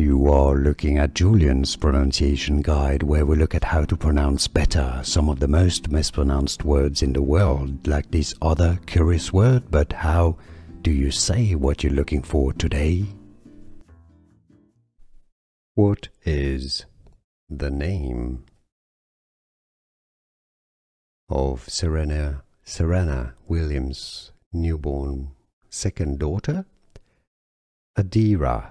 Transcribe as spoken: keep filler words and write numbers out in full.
You are looking at Julian's pronunciation guide, where we look at how to pronounce better some of the most mispronounced words in the world, like this other curious word, but how do you say what you're looking for today? What is the name of Serena, Serena Williams' newborn second daughter? Adira